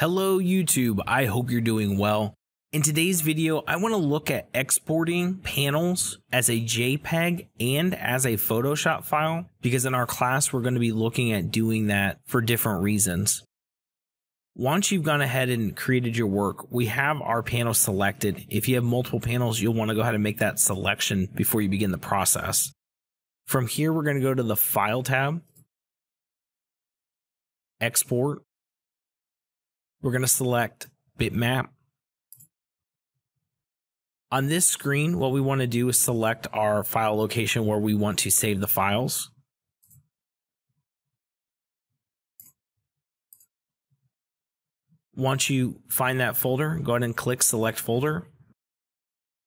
Hello YouTube, I hope you're doing well. In today's video, I want to look at exporting panels as a JPEG and as a Photoshop file, because in our class we're going to be looking at doing that for different reasons. Once you've gone ahead and created your work, we have our panel selected. If you have multiple panels, you'll want to go ahead and make that selection before you begin the process. From here, we're going to go to the File tab, Export. We're going to select bitmap. On this screen, what we want to do is select our file location where we want to save the files. Once you find that folder, go ahead and click Select Folder.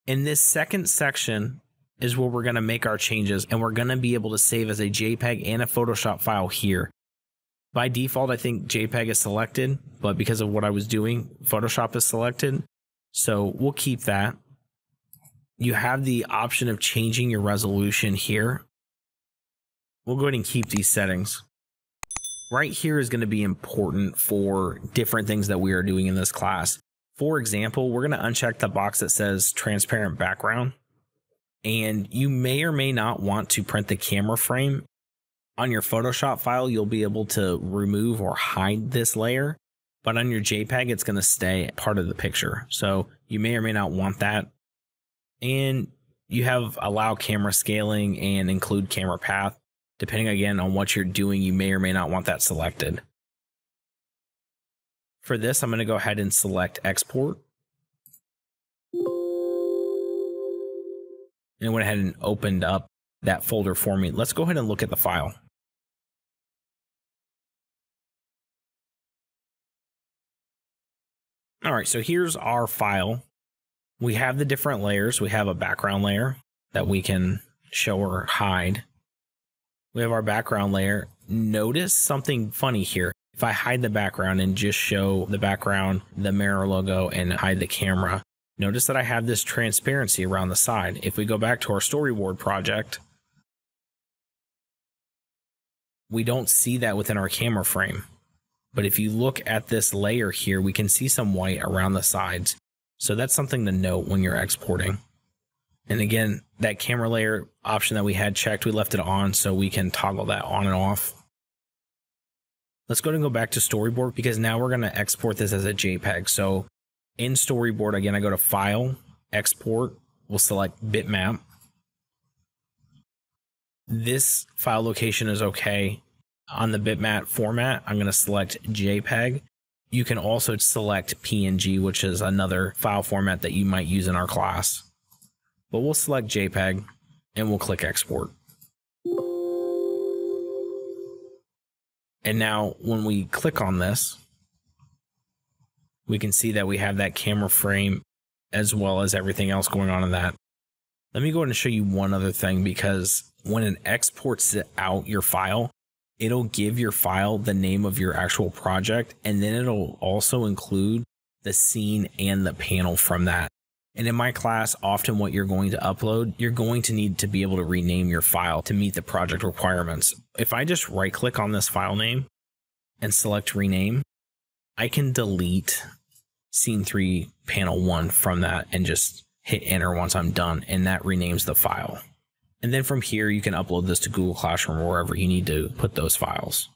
In this second section is where we're going to make our changes, and we're going to be able to save as a JPEG and a Photoshop file here. By default, I think JPEG is selected, but because of what I was doing, Photoshop is selected. So we'll keep that. You have the option of changing your resolution here. We'll go ahead and keep these settings. Right here is going to be important for different things that we are doing in this class. For example, we're going to uncheck the box that says transparent background, and you may or may not want to print the camera frame. On your Photoshop file, you'll be able to remove or hide this layer, but on your JPEG, it's going to stay part of the picture. So you may or may not want that. And you have allow camera scaling and include camera path. Depending again on what you're doing, you may or may not want that selected. For this, I'm going to go ahead and select export. And it went ahead and opened up that folder for me. Let's go ahead and look at the file. All right, so here's our file. We have the different layers. We have a background layer that we can show or hide. We have our background layer. Notice something funny here. If I hide the background and just show the background, the mirror logo, and hide the camera, notice that I have this transparency around the side. If we go back to our storyboard project, we don't see that within our camera frame. But if you look at this layer here, we can see some white around the sides. So that's something to note when you're exporting. And again, that camera layer option that we had checked, we left it on so we can toggle that on and off. Let's go ahead and go back to storyboard, because now we're going to export this as a JPEG. So in storyboard, again, I go to File, Export. We'll select bitmap. This file location is okay. On the bitmap format, I'm going to select JPEG. You can also select PNG, which is another file format that you might use in our class. But we'll select JPEG and we'll click export. And now when we click on this, we can see that we have that camera frame as well as everything else going on in that. Let me go ahead and show you one other thing, because when it exports out your file, it'll give your file the name of your actual project, and then it'll also include the scene and the panel from that. And in my class, often what you're going to upload, you're going to need to be able to rename your file to meet the project requirements. If I just right click on this file name and select rename, I can delete scene 3 panel 1 from that and just hit enter once I'm done, and that renames the file. And then from here, you can upload this to Google Classroom or wherever you need to put those files.